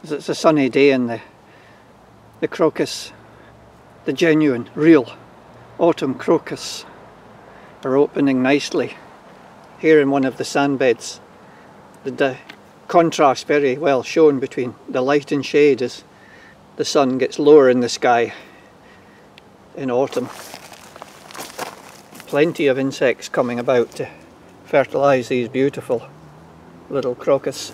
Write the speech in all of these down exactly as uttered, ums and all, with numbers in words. because it's a sunny day and the, the crocus, the genuine, real autumn crocus are opening nicely here in one of the sand beds. The, the contrast very well shown between the light and shade as the sun gets lower in the sky in autumn. Plenty of insects coming about to fertilise these beautiful little crocus.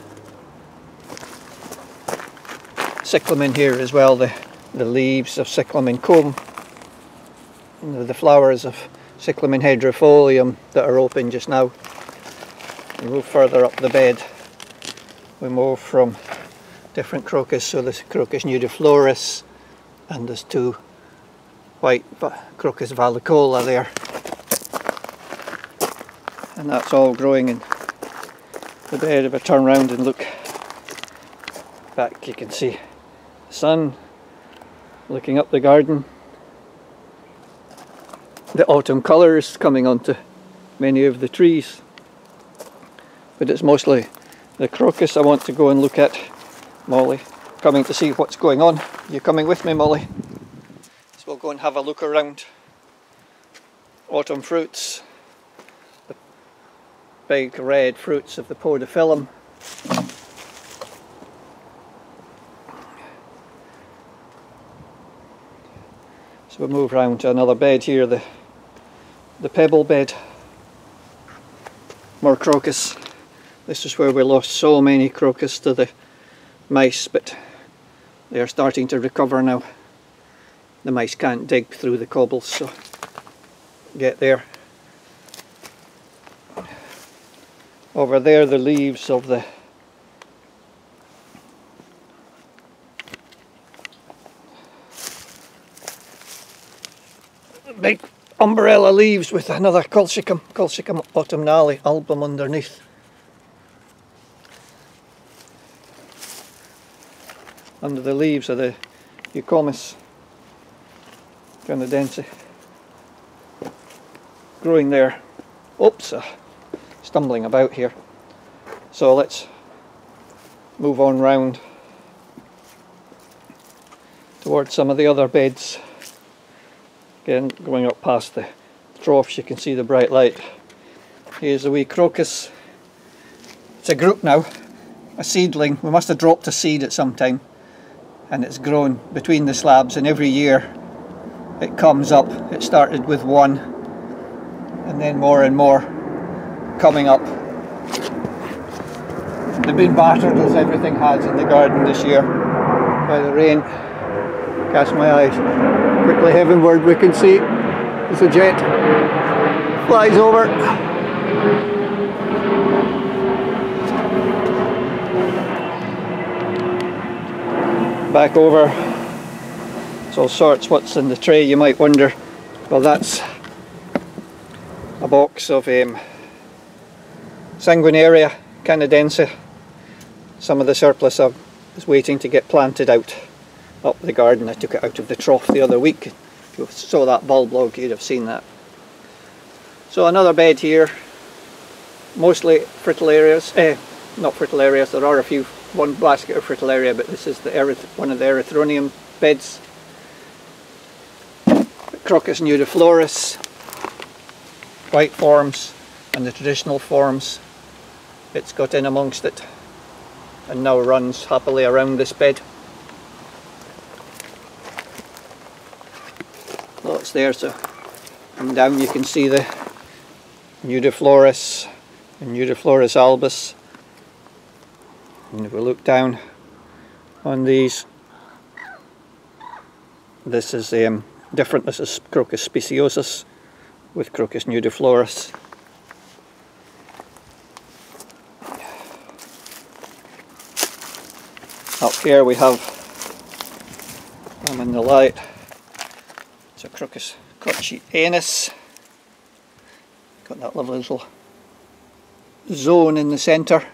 Cyclamen here as well, the, the leaves of Cyclamen coum, the flowers of Cyclamen hederifolium that are open just now. We move further up the bed, we move from different crocus, so there's Crocus nudiflorus and there's two white Crocus vallicola there. And that's all growing in the bed. If I turn round and look back, you can see the sun looking up the garden. The autumn colours coming onto many of the trees. But it's mostly the crocus I want to go and look at. Molly, coming to see what's going on. You're coming with me, Molly? So we'll go and have a look around. Autumn fruits. Big red fruits of the Podophyllum. So we'll move round to another bed here, the, the pebble bed. More crocus. This is where we lost so many crocus to the mice, but they are starting to recover now. The mice can't dig through the cobbles, so get there. Over there, the leaves of the big umbrella leaves with another Colchicum, Colchicum autumnale album underneath. Under the leaves are the Eucomis canadense growing there. Oops. Stumbling about here. So let's move on round towards some of the other beds. Again, going up past the troughs, you can see the bright light. Here's the wee crocus. It's a group now, a seedling. We must have dropped a seed at some time, and it's grown between the slabs, and every year it comes up. It started with one, and then more and more coming up. They've been battered, as everything has in the garden this year, by the rain. Cast my eyes quickly heavenward, we can see there's a jet, flies over. Back over. It's all sorts. What's in the tray, you might wonder? Well, that's a box of um, Sanguinaria canadense. Some of the surplus are, is waiting to get planted out up the garden. I took it out of the trough the other week. If you saw that bulb log, you'd have seen that. So another bed here, mostly Fritillarias, eh, not Fritillarias, there are a few, one basket of Fritillaria, but this is the one of the Erythronium beds. Crocus nudiflorus, white forms and the traditional forms. It's got in amongst it and now runs happily around this bed. Lots there, so and down you can see the nudiflorus and nudiflorus albus. And if we look down on these, this is um, different. This is Crocus speciosus with Crocus nudiflorus. Up here we have, I'm in the light, it's a Crocus cochi anus. Got that lovely little zone in the centre.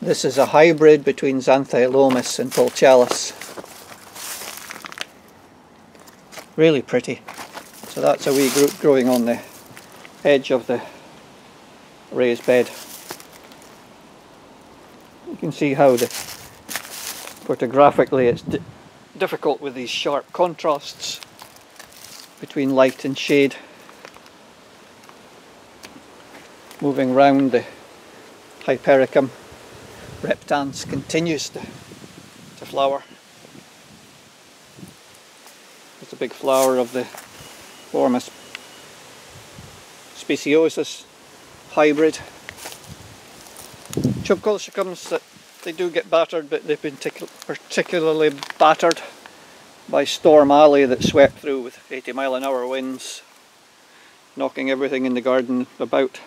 This is a hybrid between Xanthiolomus and Pultialis. Really pretty. So that's a wee group growing on the edge of the raised bed. You can see how the Photographically it's di difficult with these sharp contrasts between light and shade. Moving round, the Hypericum reptans continues to, to flower. There's a big flower of the Crocus speciosus hybrid. Colchicums, that they do get battered, but they've been particularly battered by Storm Alley that swept through with eighty mile an hour winds, knocking everything in the garden about.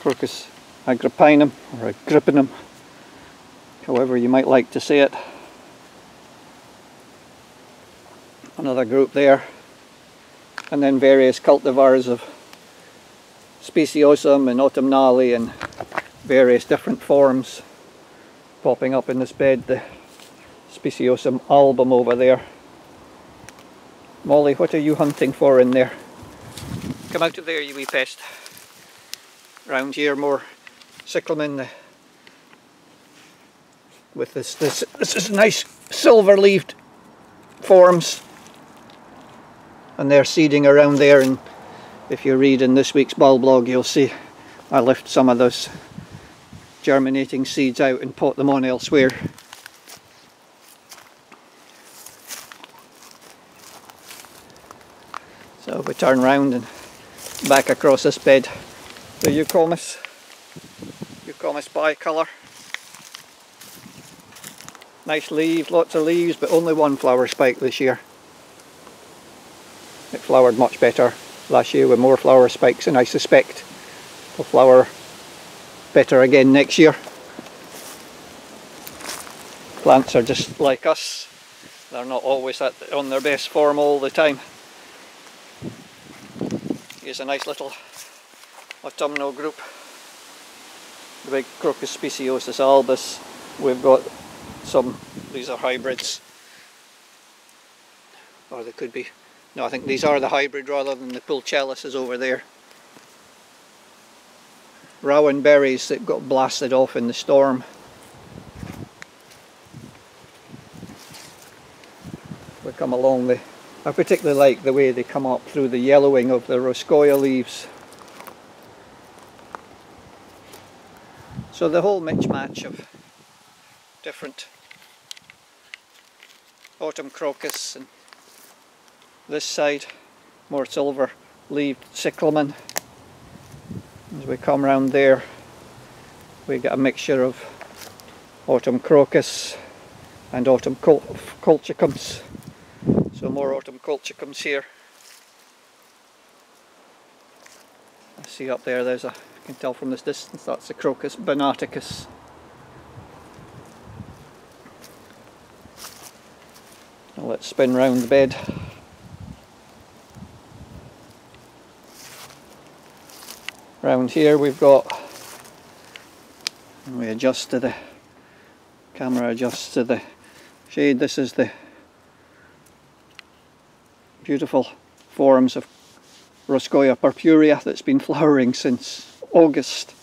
Crocus agrippinum, or agrippinum, however you might like to say it. Another group there. And then various cultivars of Speciosum and autumnale and various different forms popping up in this bed. The Speciosum album over there. Molly, what are you hunting for in there? Come out of there, you wee pest. Round here, more cyclamen with this this this is nice silver-leaved forms, and they're seeding around there. And if you read in this week's ball blog, you'll see I lift some of those germinating seeds out and pot them on elsewhere. So we turn round and back across this bed. The Eucomis, Eucomis bicolor. Nice leaves, lots of leaves, but only one flower spike this year. It flowered much better last year with more flower spikes, and I suspect will flower better again next year. Plants are just like us, they're not always at the, on their best form all the time. Here's a nice little autumnal group, the big Crocus speciosus albus. We've got some, these are hybrids, or they could be, no I think these are the hybrid rather than the Pulchellus is over there. Rowan berries that got blasted off in the storm. We come along the, I particularly like the way they come up through the yellowing of the Roscoea leaves. So the whole mismatch of different autumn crocus, and this side more silver leaved cyclamen. As we come round there we get a mixture of autumn crocus and autumn col colchicums. So more autumn colchicums here. I see up there there's a, can tell from this distance, that's the Crocus banaticus. Now let's spin round the bed. Round here we've got, and we adjust to the camera, adjusts to the shade. This is the beautiful forms of Roscoea purpurea that's been flowering since August.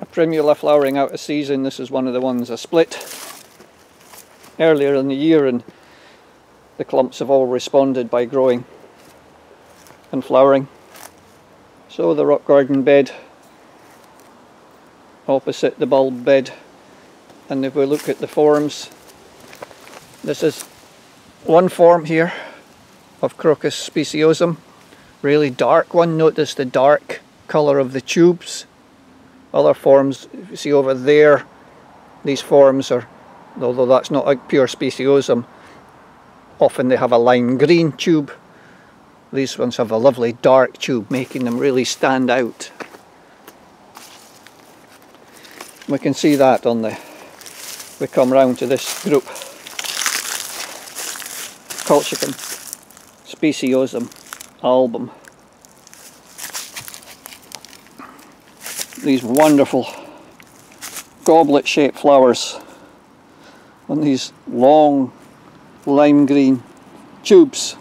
A primula flowering out of season. This is one of the ones I split earlier in the year, and the clumps have all responded by growing and flowering. So the rock garden bed opposite the bulb bed, and if we look at the forms, this is one form here of Crocus speciosum, really dark one. Notice the dark colour of the tubes. Other forms, if you see over there, these forms are, although that's not a pure speciosum, often they have a lime green tube. These ones have a lovely dark tube, making them really stand out. We can see that on the, we come round to this group, Colchicum speciosum album. These wonderful goblet shaped flowers on these long lime green tubes.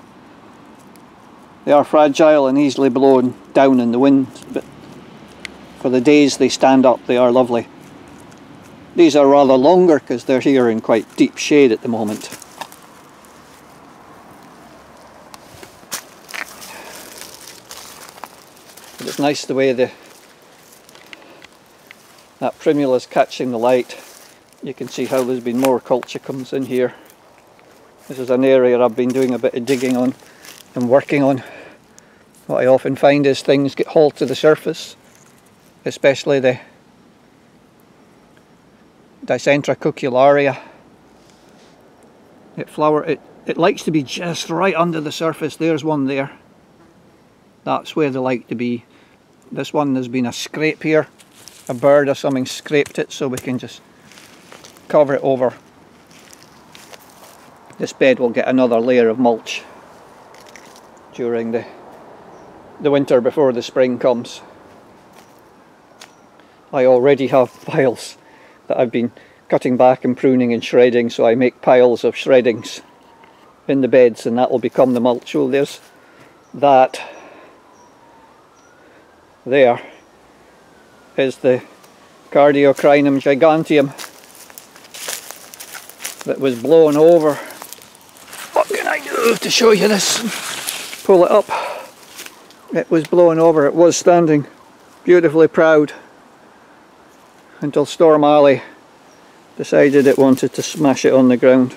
They are fragile and easily blown, down in the wind, but for the days they stand up they are lovely. These are rather longer because they're here in quite deep shade at the moment. But it's nice the way the that primula is catching the light. You can see how there's been more colchicums in here. This is an area I've been doing a bit of digging on and working on. What I often find is things get hauled to the surface, especially the Dicentra cucularia. It flower it, it likes to be just right under the surface. There's one there. That's where they like to be. This one, there's been a scrape here. A bird or something scraped it, so we can just cover it over. This bed will get another layer of mulch during the the winter before the spring comes. I already have piles that I've been cutting back and pruning and shredding, so I make piles of shreddings in the beds and that will become the mulch. Oh, there's that. There is the Cardiocrinum giganteum that was blown over. What can I do to show you this? Pull it up. It was blown over. It was standing beautifully proud until Storm Alley decided it wanted to smash it on the ground.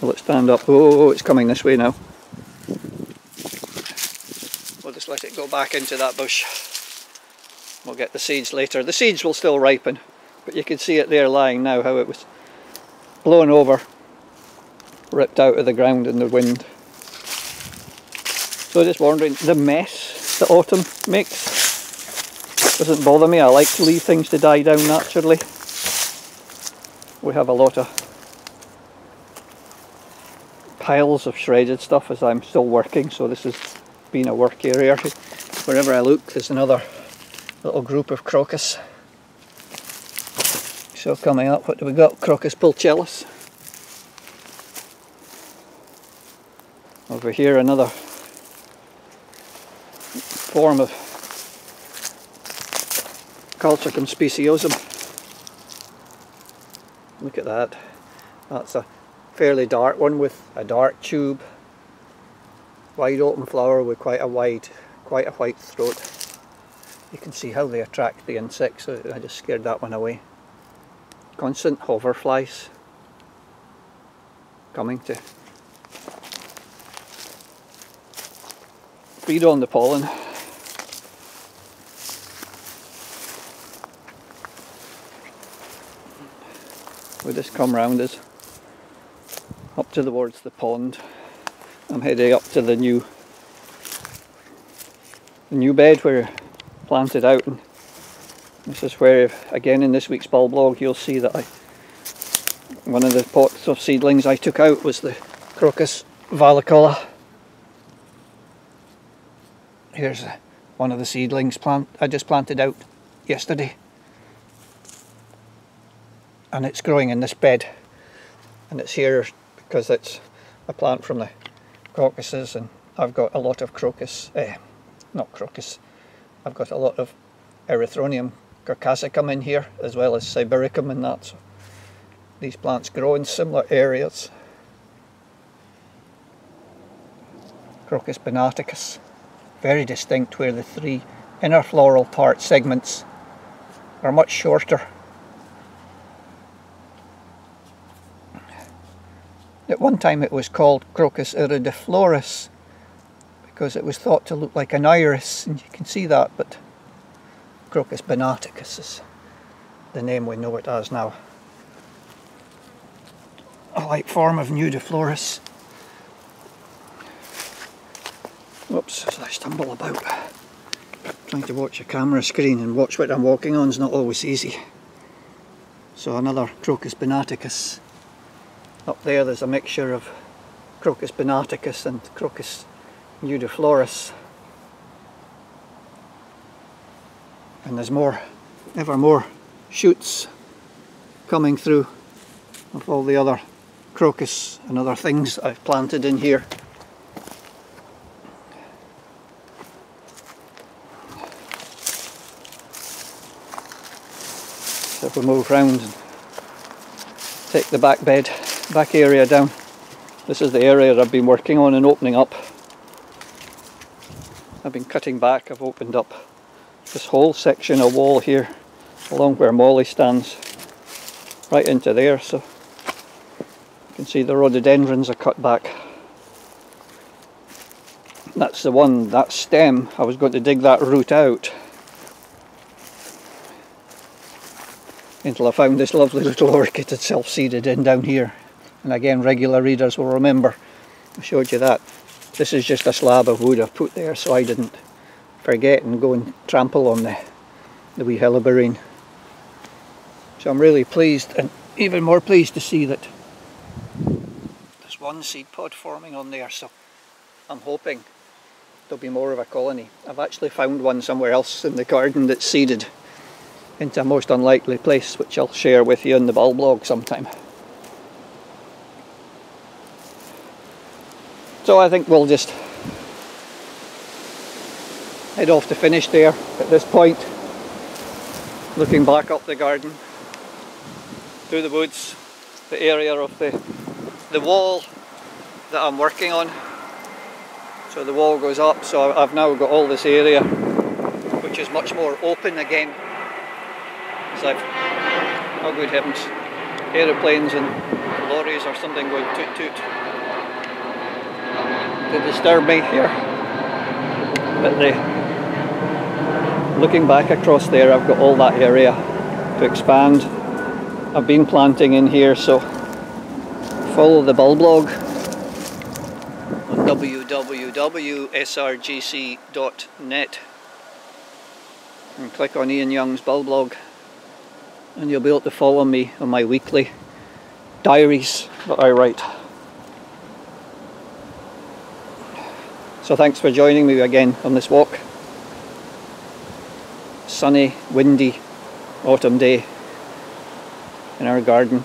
Will it stand up? Oh, it's coming this way now. We'll just let it go back into that bush. We'll get the seeds later. The seeds will still ripen, but you can see it there lying now, how it was blown over, ripped out of the ground in the wind. So just wondering, the mess that autumn makes doesn't bother me. I like to leave things to die down naturally. We have a lot of piles of shredded stuff as I'm still working, so this has been a work area. Wherever I look there's another little group of crocus. So coming up, what do we got? Crocus pulchellus. Over here another form of Colchicum speciosum. Look at that. That's a fairly dark one with a dark tube. Wide open flower with quite a wide, quite a white throat. You can see how they attract the insects. So I just scared that one away. Constant hoverflies coming to feed on the pollen. We just come round us up towards the pond. I'm heading up to the new the new bed where I planted out, and this is where again in this week's bulb log you'll see that I one of the pots of seedlings I took out was the Crocus vallicola. Here's one of the seedlings plant I just planted out yesterday. And it's growing in this bed, and it's here because it's a plant from the crocuses, and I've got a lot of crocus, eh, not crocus, I've got a lot of Erythronium carcasicum in here as well as sibiricum and that. So these plants grow in similar areas. Crocus banaticus, very distinct where the three inner floral part segments are much shorter. At one time it was called Crocus iridiflorus because it was thought to look like an iris, and you can see that, but Crocus banaticus is the name we know it as now. A light form of nudiflorus. Whoops, as I stumble about. Trying to watch a camera screen and watch what I'm walking on is not always easy. So another Crocus banaticus. Up there there's a mixture of Crocus banaticus and Crocus nudiflorus. And there's more, ever more shoots coming through of all the other crocus and other things I've planted in here. So if we move round and take the back bed, back area down, this is the area I've been working on and opening up. I've been cutting back, I've opened up this whole section of wall here, along where Molly stands, right into there, so you can see the rhododendrons are cut back. That's the one, that stem, I was going to dig that root out until I found this lovely little orchid that self-seeded in down here. And again, regular readers will remember, I showed you that. This is just a slab of wood I've put there so I didn't forget and go and trample on the, the wee helleborine. So I'm really pleased, and even more pleased to see that there's one seed pod forming on there, so I'm hoping there'll be more of a colony. I've actually found one somewhere else in the garden that's seeded into a most unlikely place, which I'll share with you in the bulb blog sometime. So I think we'll just head off to finish there at this point, looking back up the garden, through the woods, the area of the, the wall that I'm working on. So the wall goes up, so I've now got all this area which is much more open again. It's like, oh good heavens, aeroplanes and lorries or something going toot toot to disturb me here. But the, looking back across there, I've got all that area to expand. I've been planting in here, so follow the bulb blog on w w w dot s r g c dot net and click on Ian Young's bulb blog, and you'll be able to follow me on my weekly diaries that I write. So thanks for joining me again on this walk. Sunny, windy autumn day in our garden.